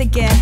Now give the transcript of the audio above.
Again.